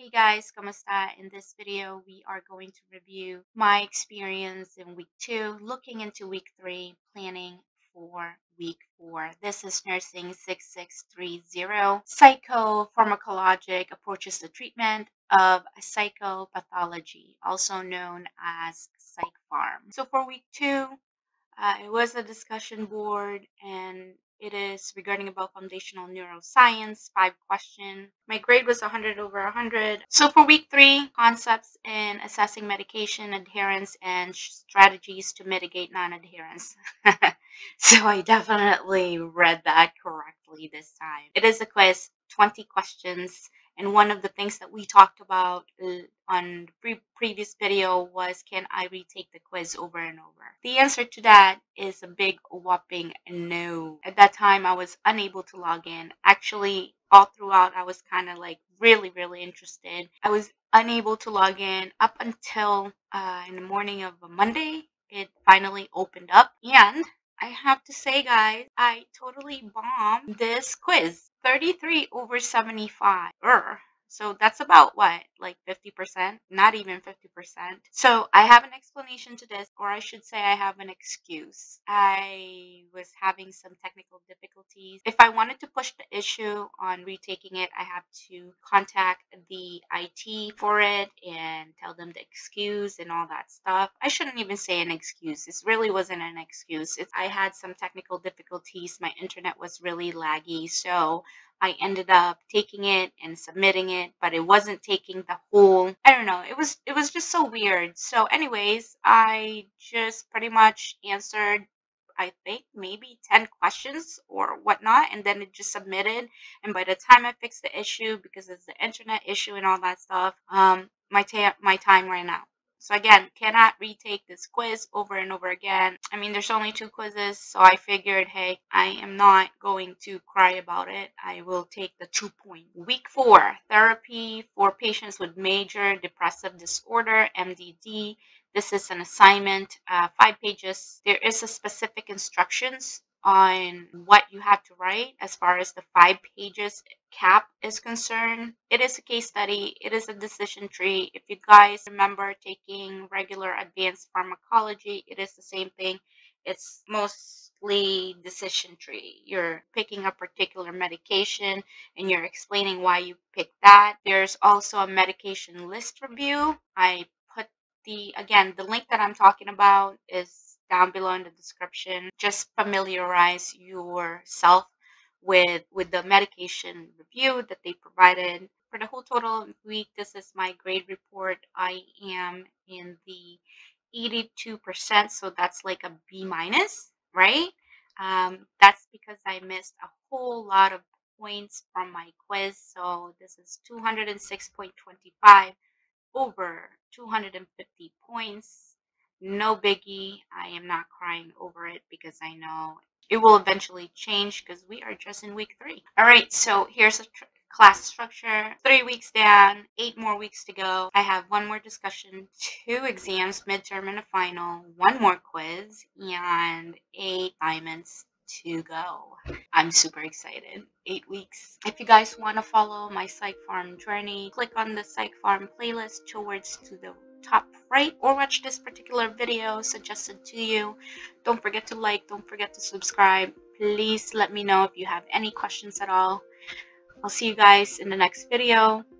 Hey guys, kamusta? In this video, we are going to review my experience in week 2, looking into week 3, planning for week 4. This is Nursing 6630. Psychopharmacologic approaches to treatment of psychopathology, also known as psychpharm. So for week 2, it was a discussion board and it is regarding about foundational neuroscience, 5 questions. My grade was 100 over 100. So for week 3, concepts in assessing medication adherence and strategies to mitigate non-adherence. So I definitely read that correctly this time. It is a quiz, 20 questions. And one of the things that we talked about on the previous video was, can I retake the quiz over and over? The answer to that is a big whopping no. At that time, I was unable to log in. Actually, all throughout, I was kind of like really interested. I was unable to log in up until in the morning of a Monday. It finally opened up. And I have to say, guys, I totally bombed this quiz. 33 over 75. So that's about what? Like 50%? Not even 50%. So I have an explanation to this, or I should say I have an excuse. I was having some technical difficulties. If I wanted to push the issue on retaking it, I have to contact the IT for it and tell them the excuse and all that stuff. I shouldn't even say an excuse. This really wasn't an excuse. I had some technical difficulties. My internet was really laggy, so I ended up taking it and submitting it, but it wasn't taking the whole, I don't know, it was just so weird. So anyways, I just pretty much answered, I think, maybe 10 questions or whatnot, and then it just submitted. And by the time I fixed the issue, because it's the internet issue and all that stuff, my time ran out. So again, cannot retake this quiz over and over again. I mean, there's only 2 quizzes, so I figured, hey, I am not going to cry about it. I will take the 2 point. Week 4, therapy for patients with major depressive disorder, MDD. This is an assignment, 5 pages. There is a specific instructions on what you have to write as far as the 5 pages cap is concerned. It is a case study. It is a decision tree. If you guys remember taking regular advanced pharmacology, it is the same thing. It's mostly decision tree. You're picking a particular medication and you're explaining why you picked that. There's also a medication list review. I put the link that I'm talking about is down below in the description. Just familiarize yourself with the medication review that they provided. For the whole total week, this is my grade report. I am in the 82%, so that's like a B-, right? That's because I missed a whole lot of points from my quiz, so this is 206.25 over 250 points. No biggie. I am not crying over it because I know it will eventually change because we are just in week 3. All right, so here's a class structure. 3 weeks down, 8 more weeks to go. I have 1 more discussion, 2 exams, midterm and a final, 1 more quiz, and 8 assignments to go. I'm super excited. 8 weeks. If you guys want to follow my psychpharm journey, click on the psychpharm playlist towards to the top right, or watch this particular video suggested to you. Don't forget to like, don't forget to subscribe. Please let me know if you have any questions at all. I'll see you guys in the next video.